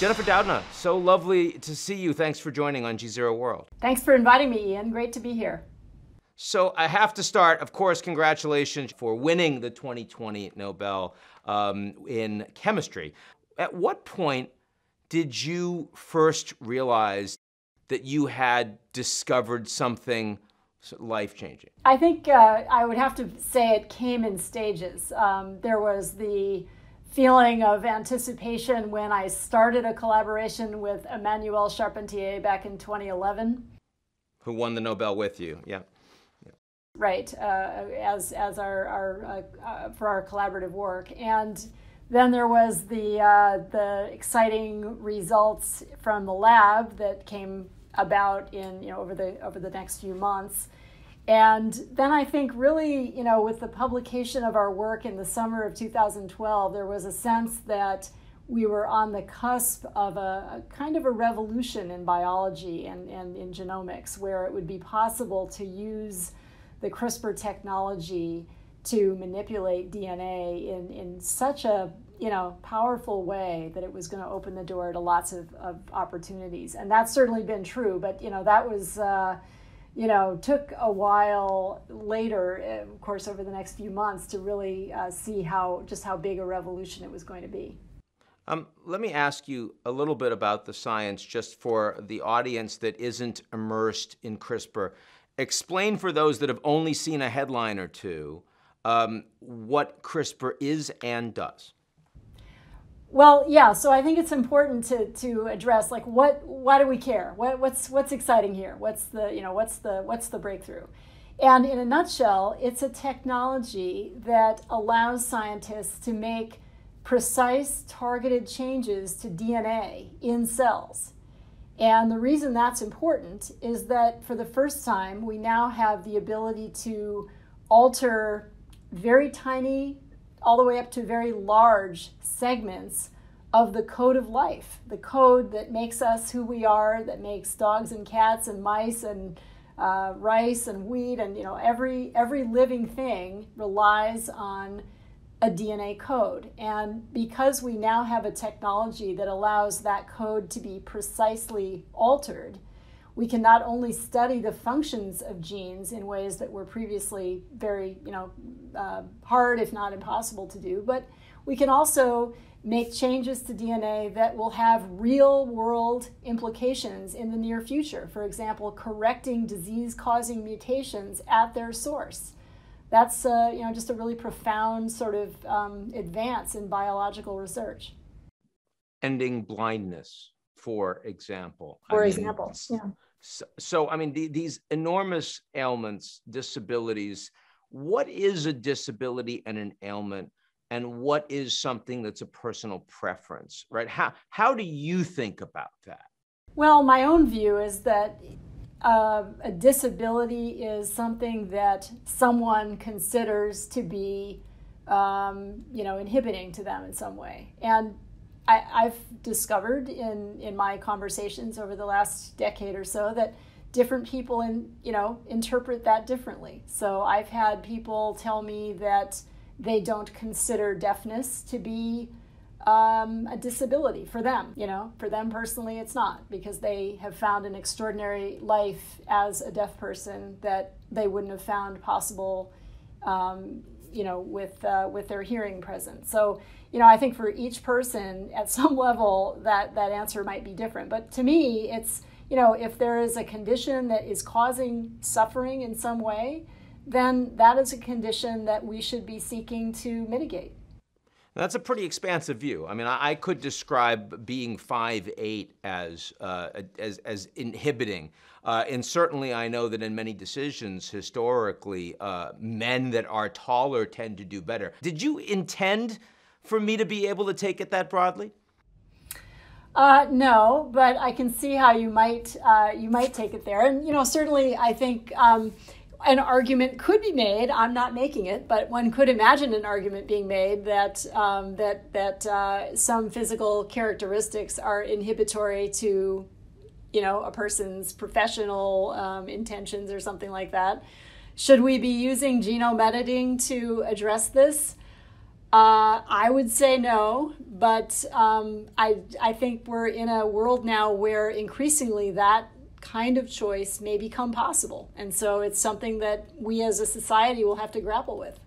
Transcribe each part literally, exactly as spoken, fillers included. Jennifer Doudna, so lovely to see you. Thanks for joining on GZERO World. Thanks for inviting me, Ian. Great to be here. So I have to start, of course, congratulations for winning the twenty twenty Nobel um, in chemistry. At what point did you first realize that you had discovered something life-changing? I think uh, I would have to say it came in stages. Um, there was the feeling of anticipation when I started a collaboration with Emmanuelle Charpentier back in twenty eleven. Who won the Nobel with you, yeah. Right, uh, as as our, our uh, uh, for our collaborative work, and then there was the uh, the exciting results from the lab that came about in you know over the over the next few months, and then I think really you know with the publication of our work in the summer of two thousand twelve, there was a sense that we were on the cusp of a, a kind of a revolution in biology and and in genomics, where it would be possible to use the CRISPR technology to manipulate D N A in, in such a you know, powerful way that it was going to open the door to lots of, of opportunities. And that's certainly been true, but you know, that was, uh, you know, took a while later, of course, over the next few months to really uh, see how, just how big a revolution it was going to be. Um, let me ask you a little bit about the science just for the audience that isn't immersed in CRISPR. Explain for those that have only seen a headline or two um, what CRISPR is and does. Well, yeah, so I think it's important to, to address like what why do we care? What, what's what's exciting here? What's the you know what's the what's the breakthrough? And in a nutshell, it's a technology that allows scientists to make precise targeted changes to D N A in cells. And the reason that's important is that for the first time, we now have the ability to alter very tiny, all the way up to very large segments of the code of life, the code that makes us who we are, that makes dogs and cats and mice and uh, rice and wheat and you know every, every living thing relies on a D N A code. And because we now have a technology that allows that code to be precisely altered, we can not only study the functions of genes in ways that were previously very, you know, uh, hard, if not impossible to do, but we can also make changes to D N A that will have real-world implications in the near future. For example, correcting disease-causing mutations at their source. That's uh, you know, just a really profound sort of um, advance in biological research. Ending blindness, for example. For I example, mean, yeah. So, so I mean, the, these enormous ailments, disabilities, what is a disability and an ailment? And what is something that's a personal preference, right? How, how do you think about that? Well, my own view is that Uh, a disability is something that someone considers to be, um, you know, inhibiting to them in some way. And I, I've discovered in, in my conversations over the last decade or so that different people, in, you know, interpret that differently. So I've had people tell me that they don't consider deafness to be Um, a disability for them, you know, for them personally it's not, because they have found an extraordinary life as a deaf person that they wouldn't have found possible, um, you know, with, uh, with their hearing present. So, you know, I think for each person at some level that, that answer might be different. But to me, it's, you know, if there is a condition that is causing suffering in some way, then that is a condition that we should be seeking to mitigate. That's a pretty expansive view. I mean, I, I could describe being five eight as, uh, as, as inhibiting. Uh, and certainly I know that in many decisions historically, uh, men that are taller tend to do better. Did you intend for me to be able to take it that broadly? Uh, no, but I can see how you might, uh, you might take it there. And, you know, certainly I think um, an argument could be made. I'm not making it, but one could imagine an argument being made that um, that that uh, some physical characteristics are inhibitory to, you know, a person's professional um, intentions or something like that. Should we be using genome editing to address this? Uh, I would say no, but um, I, I think we're in a world now where increasingly that kind of choice may become possible. And so it's something that we as a society will have to grapple with.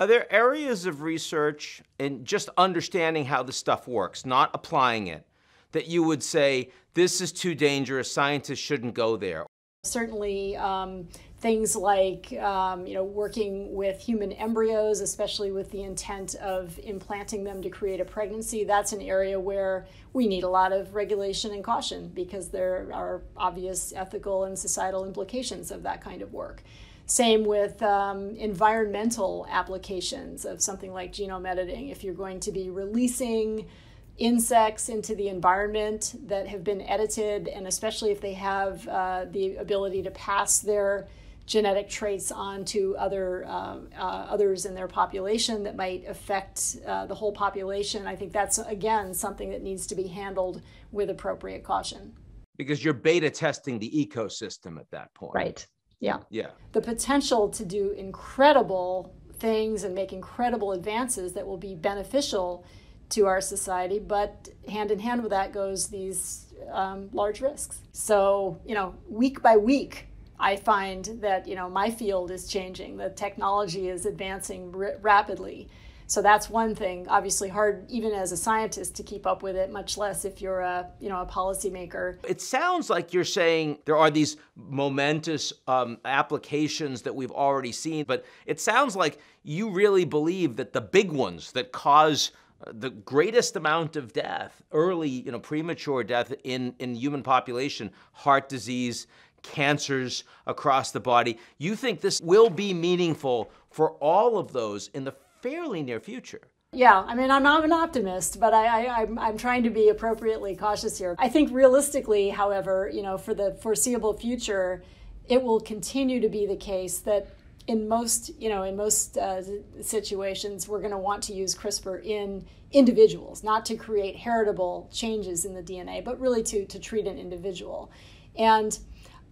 Are there areas of research and just understanding how this stuff works, not applying it, that you would say, this is too dangerous, scientists shouldn't go there? Certainly, um, things like um, you know, working with human embryos, especially with the intent of implanting them to create a pregnancy, that's an area where we need a lot of regulation and caution because there are obvious ethical and societal implications of that kind of work. Same with um, environmental applications of something like genome editing. If you're going to be releasing insects into the environment that have been edited, and especially if they have uh, the ability to pass their genetic traits on to other, uh, uh, others in their population that might affect uh, the whole population, I think that's, again, something that needs to be handled with appropriate caution. Because you're beta testing the ecosystem at that point. Right, yeah. Yeah. The potential to do incredible things and make incredible advances that will be beneficial to our society, but hand in hand with that goes these um, large risks. So, you know, week by week, I find that, you know, my field is changing. The technology is advancing r rapidly. So that's one thing, obviously hard even as a scientist to keep up with it, much less if you're a, you know, a policymaker. It sounds like you're saying there are these momentous um, applications that we've already seen, but it sounds like you really believe that the big ones that cause the greatest amount of death, early, you know, premature death in, in human population, heart disease, cancers across the body. You think this will be meaningful for all of those in the fairly near future? Yeah, I mean, I'm not an optimist, but I, I, I'm, I'm trying to be appropriately cautious here. I think realistically, however, you know, for the foreseeable future, it will continue to be the case that in most, you know, in most uh, situations, we're going to want to use CRISPR in individuals, not to create heritable changes in the D N A, but really to, to treat an individual. And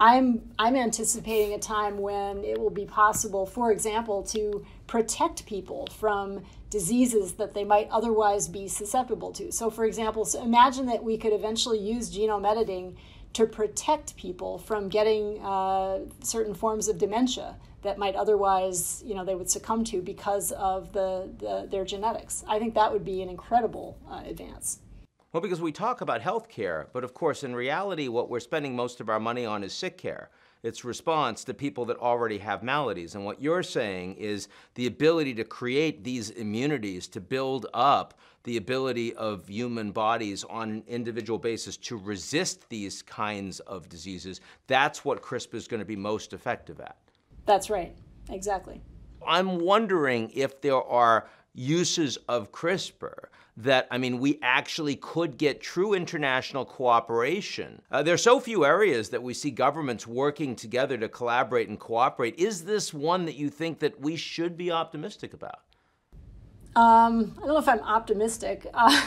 I'm, I'm anticipating a time when it will be possible, for example, to protect people from diseases that they might otherwise be susceptible to. So, for example, so imagine that we could eventually use genome editing to protect people from getting uh, certain forms of dementia that might otherwise, you know, they would succumb to because of the, the their genetics. I think that would be an incredible uh, advance. Well, because we talk about healthcare, but of course, in reality, what we're spending most of our money on is sick care. It's response to people that already have maladies. And what you're saying is the ability to create these immunities to build up the ability of human bodies on an individual basis to resist these kinds of diseases, that's what CRISPR is going to be most effective at. That's right, exactly. I'm wondering if there are uses of CRISPR that, I mean, we actually could get true international cooperation. Uh, there are so few areas that we see governments working together to collaborate and cooperate. Is this one that you think that we should be optimistic about? Um, I don't know if I'm optimistic. Uh,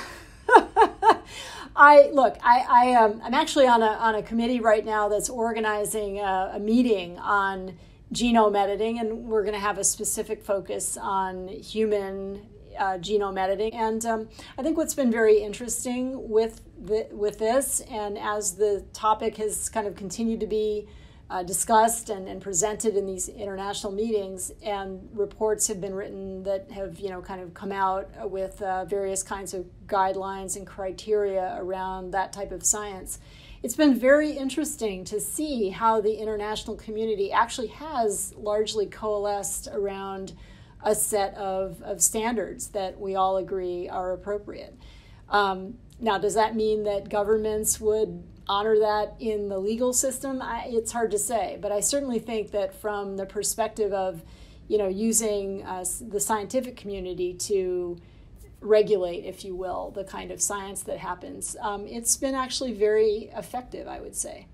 I look. I, I am. I'm actually on a on a committee right now that's organizing a, a meeting on genome editing, and we're going to have a specific focus on human uh, genome editing. And um, I think what's been very interesting with the, with this, and as the topic has kind of continued to be Uh, discussed and, and presented in these international meetings, and reports have been written that have, you know, kind of come out with uh, various kinds of guidelines and criteria around that type of science. It's been very interesting to see how the international community actually has largely coalesced around a set of, of standards that we all agree are appropriate. Um, now, does that mean that governments would honor that in the legal system? I, it's hard to say, but I certainly think that from the perspective of, you know, using uh, the scientific community to regulate, if you will, the kind of science that happens, um, it's been actually very effective, I would say.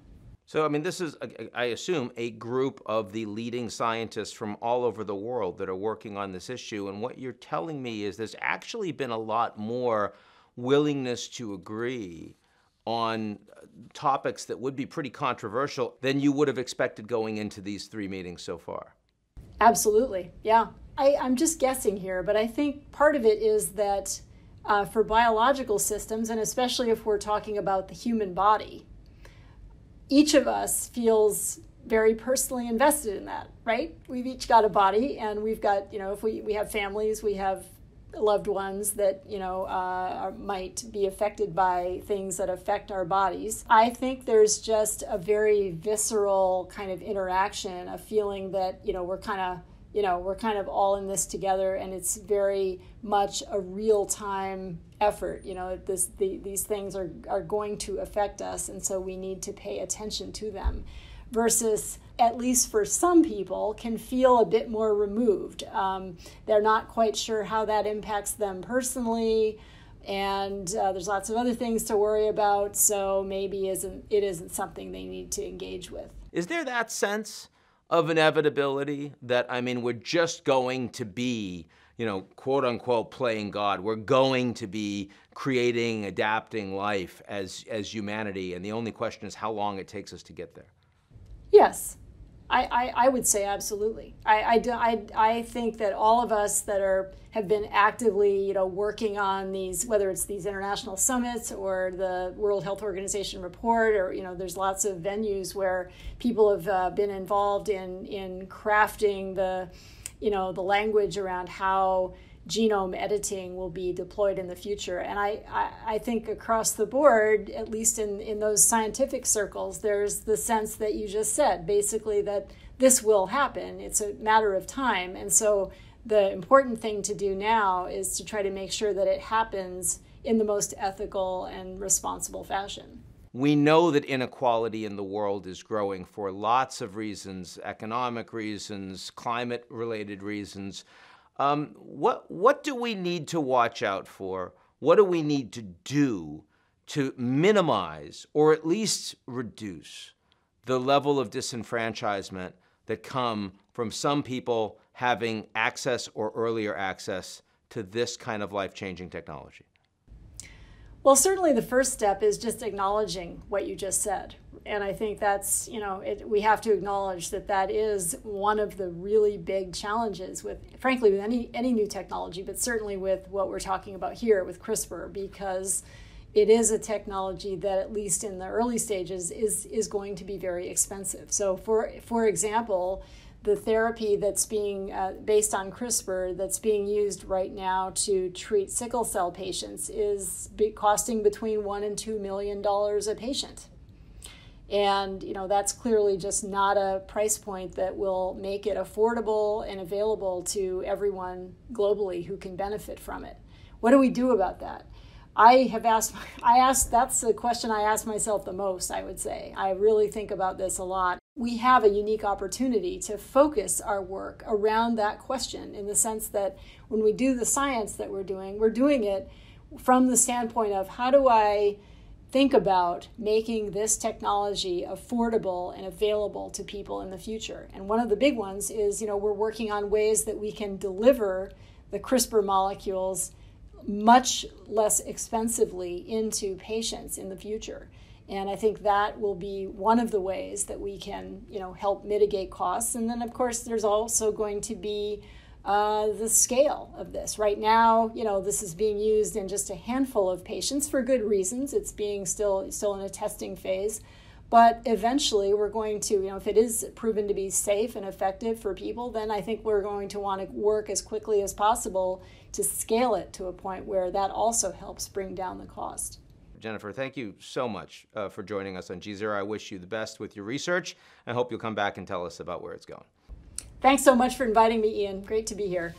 So, I mean, this is, I assume, a group of the leading scientists from all over the world that are working on this issue, and what you're telling me is there's actually been a lot more willingness to agree on topics that would be pretty controversial than you would have expected going into these three meetings so far. Absolutely, yeah. I, I'm just guessing here, but I think part of it is that uh, for biological systems, and especially if we're talking about the human body, each of us feels very personally invested in that, right? We've each got a body, and we've got, you know, if we, we have families, we have loved ones that, you know, uh, might be affected by things that affect our bodies. I think there's just a very visceral kind of interaction, a feeling that, you know, we're kind of, you know, we're kind of all in this together, and it's very much a real-time effort. You know, this, the, these things are, are going to affect us, and so we need to pay attention to them, versus, at least for some people, can feel a bit more removed. Um, they're not quite sure how that impacts them personally, and uh, there's lots of other things to worry about, so maybe isn't, it isn't something they need to engage with. Is there that sense of inevitability that, I mean, we're just going to be, you know, quote unquote, playing God? We're going to be creating, adapting life as, as humanity, and the only question is how long it takes us to get there? Yes, I, I, I would say absolutely. I, I, I think that all of us that are have been actively, you know, working on these, whether it's these international summits or the World Health Organization report, or, you know, there's lots of venues where people have uh, been involved in, in crafting the, you know, the language around how genome editing will be deployed in the future. And I, I, I think across the board, at least in, in those scientific circles, there's the sense that you just said, basically that this will happen. It's a matter of time. And so the important thing to do now is to try to make sure that it happens in the most ethical and responsible fashion. We know that inequality in the world is growing for lots of reasons, economic reasons, climate-related reasons. Um, what, what do we need to watch out for? What do we need to do to minimize or at least reduce the level of disenfranchisement that come from some people having access or earlier access to this kind of life-changing technology? Well, certainly the first step is just acknowledging what you just said. And I think that's, you know, it, we have to acknowledge that that is one of the really big challenges with, frankly, with any, any new technology, but certainly with what we're talking about here with CRISPR, because it is a technology that, at least in the early stages, is, is going to be very expensive. So, for, for example, the therapy that's being uh, based on CRISPR that's being used right now to treat sickle cell patients is be costing between one and two million dollars a patient, and you know that's clearly just not a price point that will make it affordable and available to everyone globally who can benefit from it. What do we do about that? I have asked. I asked. That's the question I ask myself the most, I would say. I really think about this a lot. We have a unique opportunity to focus our work around that question, in the sense that when we do the science that we're doing, we're doing it from the standpoint of how do I think about making this technology affordable and available to people in the future. And one of the big ones is, you know, we're working on ways that we can deliver the CRISPR molecules much less expensively into patients in the future. And I think that will be one of the ways that we can, you know, help mitigate costs. And then, of course, there's also going to be uh, the scale of this. Right now, you know, this is being used in just a handful of patients for good reasons. It's being still still in a testing phase. But eventually, we're going to, you know, if it is proven to be safe and effective for people, then I think we're going to want to work as quickly as possible to scale it to a point where that also helps bring down the cost. Jennifer, thank you so much uh, for joining us on GZERO. I wish you the best with your research. I hope you'll come back and tell us about where it's going. Thanks so much for inviting me, Ian. Great to be here.